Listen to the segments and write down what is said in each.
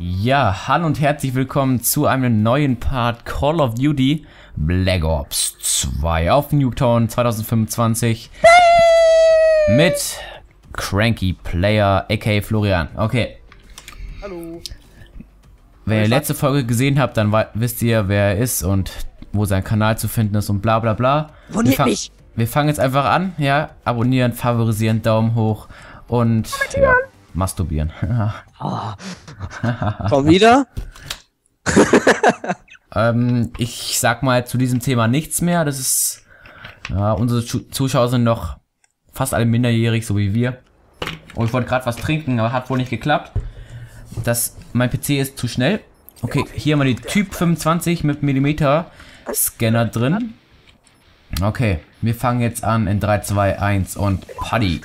Ja, hallo und herzlich willkommen zu einem neuen Part Call of Duty Black Ops 2 auf Nuketown 2025 mit Cranky Player aka Florian. Okay. Hallo. Wenn ihr die letzte Folge gesehen habt, dann wisst ihr, wer er ist und wo sein Kanal zu finden ist und bla bla bla. Abonniert mich. Wir fangen jetzt einfach an, ja, abonnieren, favorisieren, Daumen hoch und ja, masturbieren. Oh. Komm wieder? Ich sag mal zu diesem Thema nichts mehr. Das ist, ja, unsere Zuschauer sind noch fast alle minderjährig, so wie wir. Und ich wollte gerade was trinken, aber hat wohl nicht geklappt. Mein PC ist zu schnell. Okay, hier haben wir die Typ 25 mit Millimeter Scanner drin. Okay, wir fangen jetzt an in 3, 2, 1 und Paddy.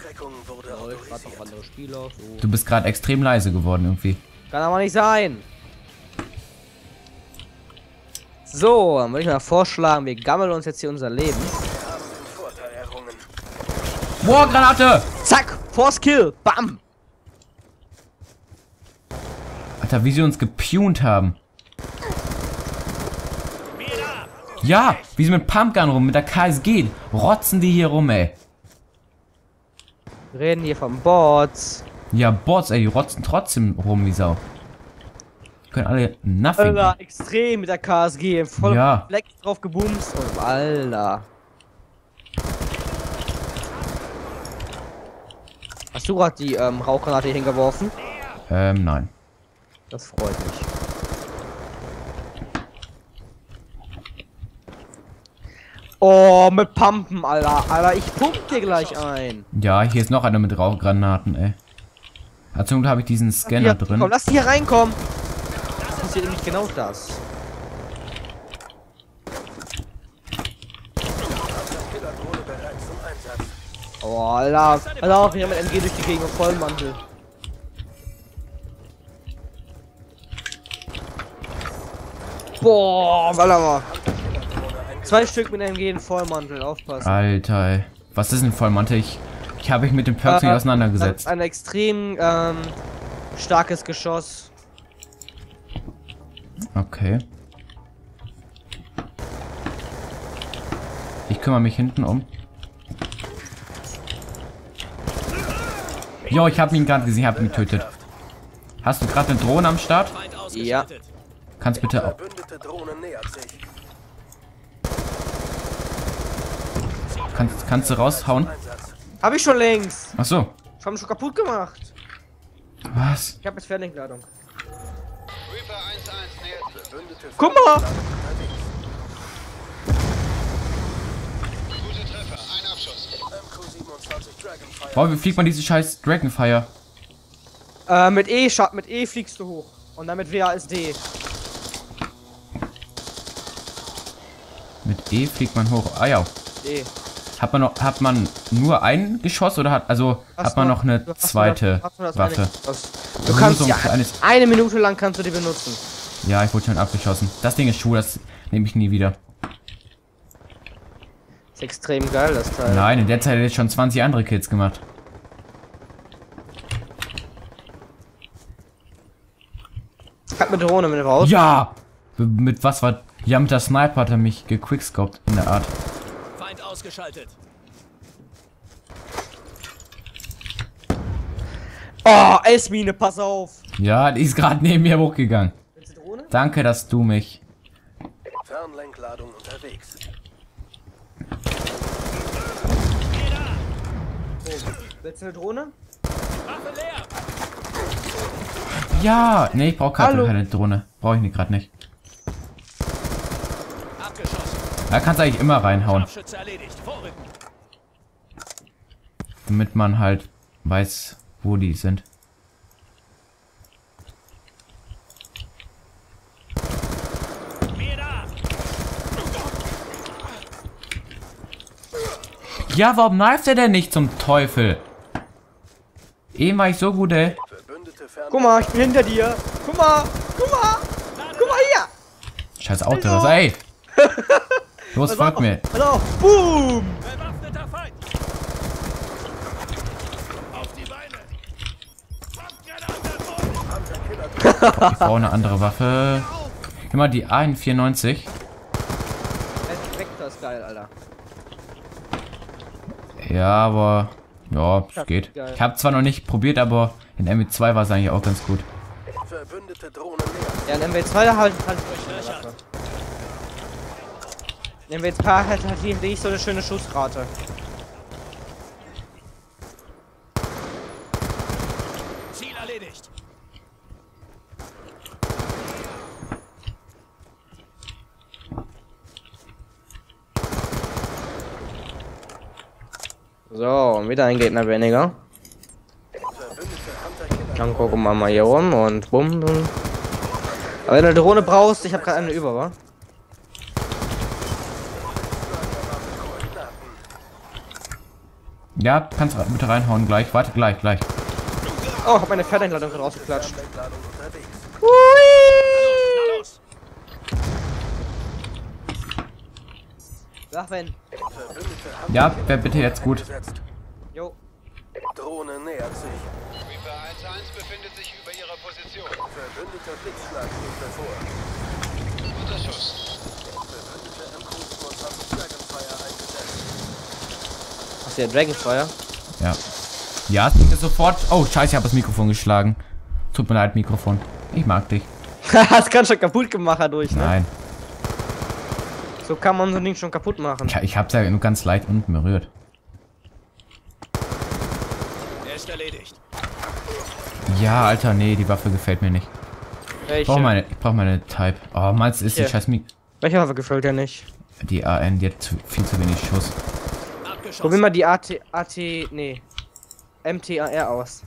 Du bist gerade extrem leise geworden irgendwie. Kann aber nicht sein. So, dann würde ich mal vorschlagen, wir gammeln uns jetzt hier unser Leben. Boah, Granate! Zack! Force Kill! Bam! Alter, wie sie uns gepunt haben. Ja, wie sie mit Pumpgun rum, mit der KSG. Rotzen die hier rum, ey. Wir reden hier von Bots. Ja, Bots, ey, die rotzen trotzdem rum wie Sau. Die können alle nothing. Alter, extrem mit der KSG. Voll ja. Flex drauf gebumst. Oh, Alter. Hast du gerade die Rauchgranate hingeworfen? Nein. Das freut mich. Oh, mit Pumpen, Alter. Alter, ich pump dir gleich ein. Ja, hier ist noch einer mit Rauchgranaten, ey. Ja, zum Glück habe ich diesen Scanner hier drin. Komm, lass die hier reinkommen. Das passiert nämlich genau das. Oh, Alter. Alter, auch hier mit MG durch die Gegend und Vollmantel. Boah, Alter. 2 Stück mit einem jeden Vollmantel, aufpassen. Alter, ey. Was ist ein Vollmantel? Ich habe mich mit dem Perks nicht auseinandergesetzt. Ein extrem starkes Geschoss. Okay. Ich kümmere mich hinten um. Jo, ich habe ihn gerade gesehen, habe ihn getötet. Hast du gerade eine Drohne am Start? Ja. Kannst bitte auch. Kannst du raushauen? Hab ich schon längst. Ach so. Ich hab ihn schon kaputt gemacht. Was? Ich hab jetzt Fernentladung. Guck mal! Boah, wie fliegt man diese scheiß Dragonfire? Mit E fliegst du hoch. Und dann mit WASD. Mit E fliegt man hoch. Ah ja. E. Hat man nur ein Geschoss oder hat man noch eine zweite Waffe? Du kannst ja, eine Minute lang kannst du die benutzen. Ja, ich wurde schon abgeschossen. Das Ding ist schwul, das nehme ich nie wieder. Ist extrem geil, das Teil. Nein, in der Zeit hätte ich schon 20 andere Kills gemacht. Hat mit Drohne mit raus. Ja! Mit was war... Ja, mit der Sniper hat er mich gequickscoped in der Art. Ausgeschaltet. Oh, S-Mine, pass auf. Ja, die ist gerade neben mir hochgegangen. Danke, dass du mich. Fernlenkladung unterwegs. Oh, willst du eine Drohne? Waffe leer. Ja, nee, ich brauche gerade keine Drohne. Brauche ich gerade nicht. Da kannst du eigentlich immer reinhauen. Damit man halt weiß, wo die sind. Ja, warum knifet er denn nicht zum Teufel? Eben war ich so gut, ey. Guck mal, ich bin hinter dir. Guck mal, guck mal. Guck mal hier. Scheiß Auto, was, ey. Los, folgt mir. Hallo, boom! Bewaffneter Feind! Auf die Beine! Ich brauche eine andere Waffe. Immer die AN-94. Vektor ist geil, Alter. Ja, aber... Ja, es geht. Ich habe zwar noch nicht probiert, aber in MW2 war es eigentlich auch ganz gut. Ja, in MW2 da halt in MW2 hat nicht so eine schöne Schussrate. Ziel erledigt. So, und wieder ein Gegner weniger. Dann gucken wir mal hier rum und bumm. Aber wenn du eine Drohne brauchst, ich habe gerade eine über, wa? Ja, kannst bitte reinhauen gleich. Warte, gleich. Oh, ich habe meine Fernentladung gerade rausgeklatscht. Hui! Sag wenn. Ja, wäre bitte jetzt gut. Jo. Drohne nähert sich. Ripper 1-1 befindet sich über ihrer Position. Verbündeter Blitzschlag liegt davor. Guter Schuss. Verbündete MQ-Sports haben Dragonfire eingesetzt. Hast du ja Dragonfire? Ja. Ja, es liegt sofort. Oh, scheiße, ich habe das Mikrofon geschlagen. Tut mir leid, Mikrofon. Ich mag dich. Das kann schon kaputt gemacht dadurch, ne? Nein. So kann man so ein Ding schon kaputt machen. Ja, ich hab's ja nur ganz leicht unten berührt. Er ist erledigt. Ja, Alter, nee, die Waffe gefällt mir nicht. Welche? Ich brauch meine Type. Oh, meins ist die scheiß Mik. Welche Waffe gefällt dir nicht? Die AN, die hat viel zu wenig Schuss. Probier mal die MTAR aus.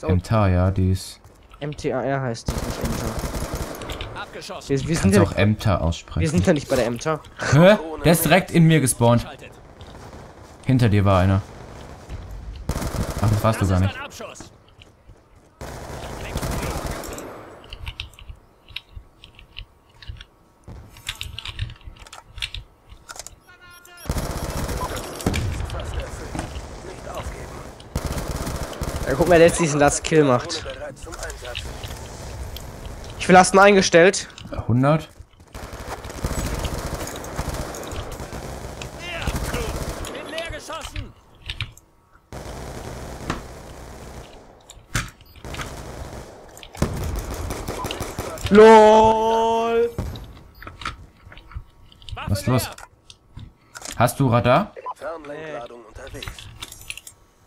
MTAR, ja, die ist... MTAR heißt die, nicht MTAR. Wir sind ja auch MTAR aussprechen. Wir sind ja nicht bei der MTAR. Hä? Der ist direkt in mir gespawnt. Hinter dir war einer. Ach, das warst du gar nicht. Ja, guck mal, der jetzt diesen Last Kill macht. Ich will Lasten eingestellt. 100. LOL. Was ist los? Hast du Radar? Fernlenkladung unterwegs.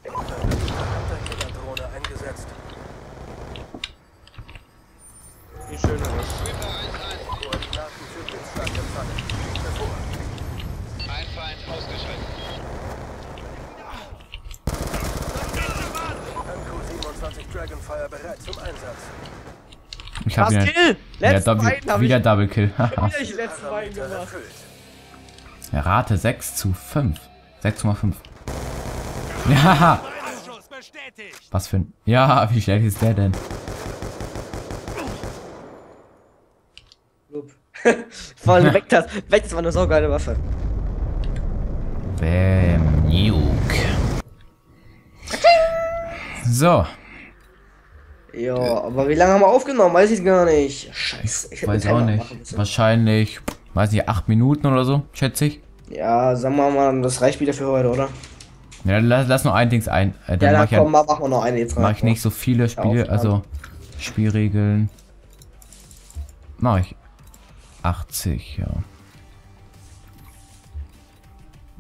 Drohne eingesetzt. Wie schön ist es. Ein Feind ausgeschaltet. MQ27 Dragonfire bereit zum Einsatz. Ich hab wieder Double Kill. Rate 6:5. 6,5. Ja. Was für ein... Ja, wie schlecht ist der denn? Vor allem Vektor war eine saugeile Waffe. Bam, Nuke. So. Ja, aber wie lange haben wir aufgenommen? Weiß ich gar nicht. Scheiße. Ich weiß auch nicht. Wahrscheinlich, weiß nicht, 8 Minuten oder so, schätze ich. Ja, sagen wir mal, das reicht wieder für heute, oder? Ja, lass noch ein Dings ein. Dann ja, komm, machen wir noch eine jetzt rein. Mach ich nicht so viele Spiele, also Spielregeln. Mach ich. 80, ja.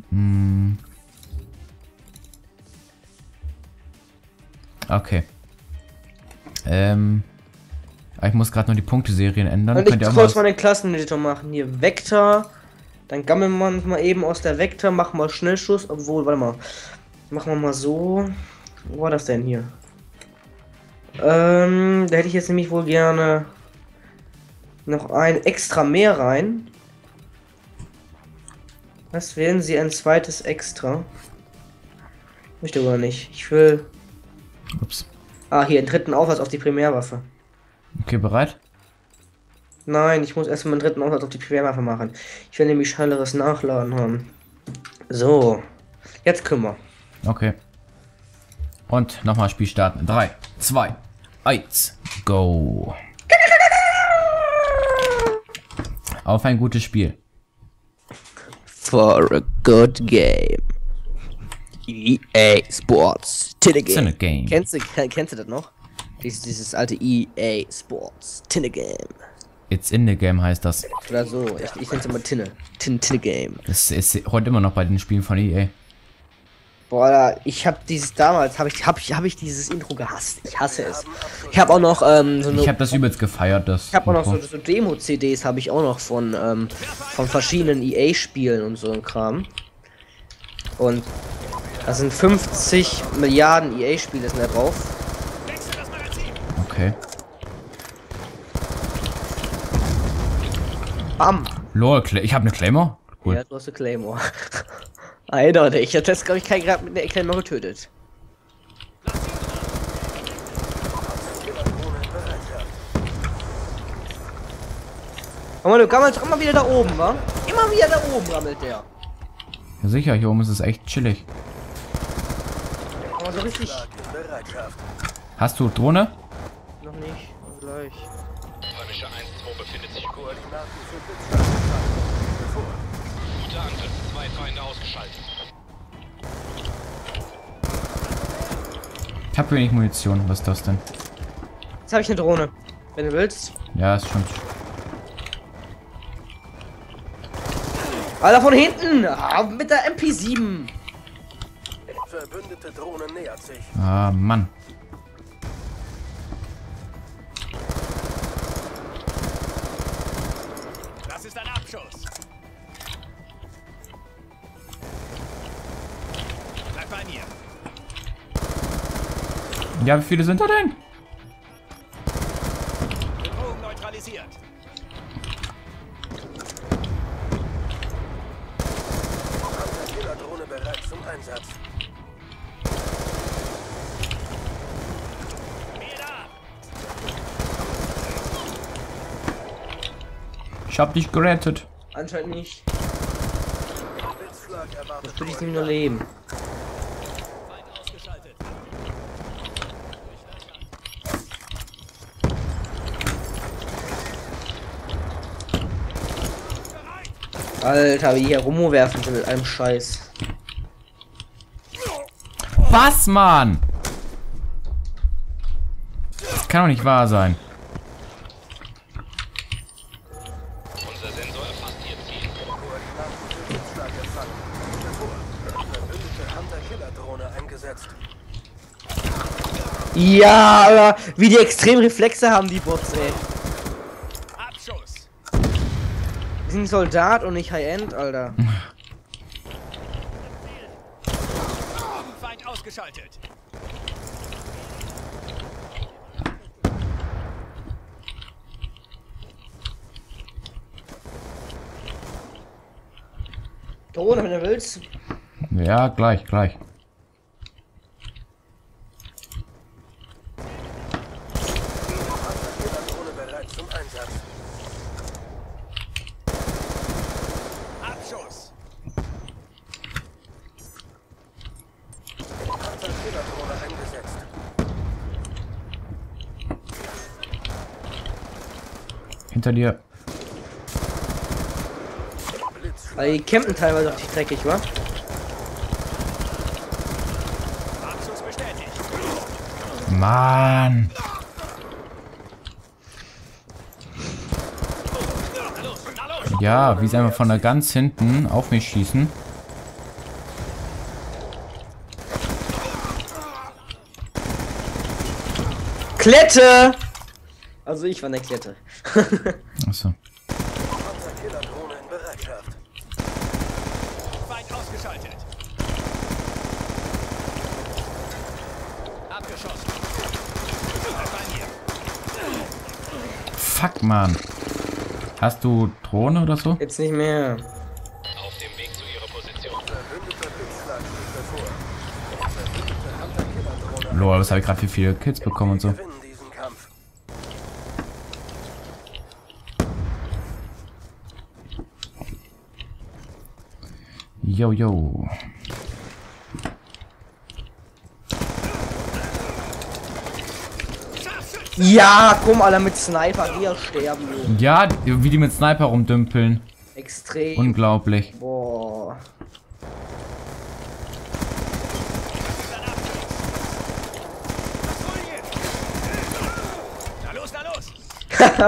Hm. Okay. Ich muss gerade noch die Punkteserien ändern. Könnt ihr auch kurz mal den Klasseneditor machen. Hier Vektor. Dann gammeln wir mal eben aus der Vektor. Machen wir Schnellschuss. Obwohl, warte mal. Machen wir mal so. Wo war das denn hier? Da hätte ich jetzt nämlich wohl gerne... noch ein extra mehr rein. Was wählen Sie ein zweites extra? Möchte aber nicht. Ich will. Ups. Ah, hier, einen dritten Aufsatz auf die Primärwaffe. Okay, bereit? Nein, ich muss erstmal einen dritten Aufsatz auf die Primärwaffe machen. Ich will nämlich schnelleres Nachladen haben. So. Jetzt kümmern. Okay. Und nochmal Spiel starten. 3, 2. 1, go. Auf ein gutes Spiel. For a good game. EA Sports. Tinnegame. Kennst du das noch? Dieses alte EA Sports. Tinnegame. It's in the game heißt das. Oder so. Ich nenn's immer Tinne. Tinnegame. Das ist heute immer noch bei den Spielen von EA. Boah, ich hab dieses damals, hab ich dieses Intro gehasst. Ich hasse es. Ich hab auch noch so eine, ich hab das übelst gefeiert, das. Ich hab auch noch so Demo-CDs habe ich auch noch von verschiedenen EA-Spielen und so ein Kram. Und das sind 50 Milliarden EA-Spiele sind da drauf. Okay. Bam. Lol, ich hab eine Claymore. Cool. Ja, du hast eine Claymore. Alter, ich hab das, glaube ich, keinen gerade mit der Claymore getötet. Guck mal, du gammelst immer wieder da oben, wa? Immer wieder da oben rammelt der. Ja sicher, hier oben ist es echt chillig. Aber so richtig. Hast du Drohne? Noch nicht, gleich. Räumischer 1-2 befindet sich Koordinaten für guter Angriff. Zwei Feinde ausgeschaltet. Ich hab wenig Munition. Was ist das denn? Jetzt habe ich eine Drohne. Wenn du willst. Ja, ist schon. Alter, von hinten! Ah, mit der MP7! Verbündete Drohne nähert sich. Ah, Mann. Das ist ein Abschuss. Bleib bei mir. Ja, wie viele sind da denn? Den Bogen neutralisiert. Einsatz. Ich hab dich gerettet. Anscheinend nicht. Jetzt will ich nicht mehr leben. Alter, wie die hier rumwerfen mit einem Scheiß. Was, Mann? Das kann doch nicht wahr sein. Unser Sensor erfasst hier 10 Koordinaten empfangen. Verbündete Hunter-Killer-Drohne eingesetzt. Ja, aber wie die extrem Reflexe haben die Bots, ey. Abschuss. Wir sind Soldat und nicht High-End, Alter. Geschaltet. Drohne, wenn du willst. Ja, gleich. Hinter dir. Also die campen teilweise richtig dreckig, wa? Mann. Ja, wie sie einfach von da ganz hinten auf mich schießen. Klette! Also ich war in der Klette. Achso. Panzerkiller-Drohne in Bereitschaft. Weit ausgeschaltet. Abgeschossen. Fuck, Mann. Hast du Drohne oder so? Jetzt nicht mehr. Auf dem Weg zu ihrer Position. Verbündeter Blitzschlag liegt bevor. Verbündete Panzerkiller-Drohne. Lol, was habe ich gerade für viele Kills bekommen und so. Yo. Ja, komm, Alter, mit Sniper hier sterben. Ja, wie die mit Sniper rumdümpeln. Extrem. Unglaublich. Boah.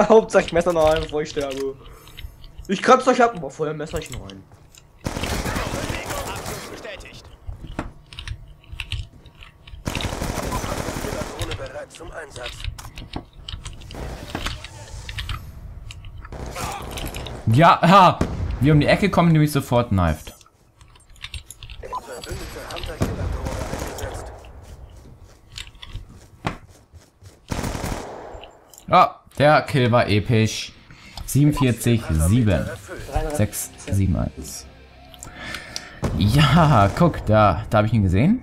Hauptsache ich Messer noch ein, bevor ich sterbe. Ich kratze euch ab, aber vorher Messer ich noch ein. Zum Einsatz. Ja, ha! Wir um die Ecke kommen, nämlich sofort knifed. Ja, der Kill war episch. 47-7-6-7-1. Ja, guck, da habe ich ihn gesehen.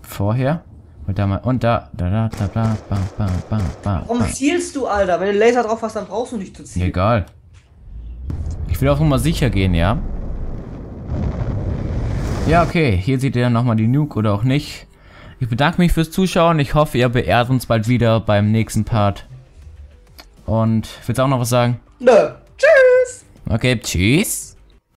Vorher. Und da. Warum zielst du, Alter? Wenn du Laser drauf hast, dann brauchst du nicht zu zielen. Egal. Ich will auch nochmal sicher gehen, ja? Ja, okay. Hier seht ihr dann nochmal die Nuke oder auch nicht. Ich bedanke mich fürs Zuschauen. Ich hoffe, ihr beehrt uns bald wieder beim nächsten Part. Und willst du auch noch was sagen? Nö. Tschüss. Okay, tschüss.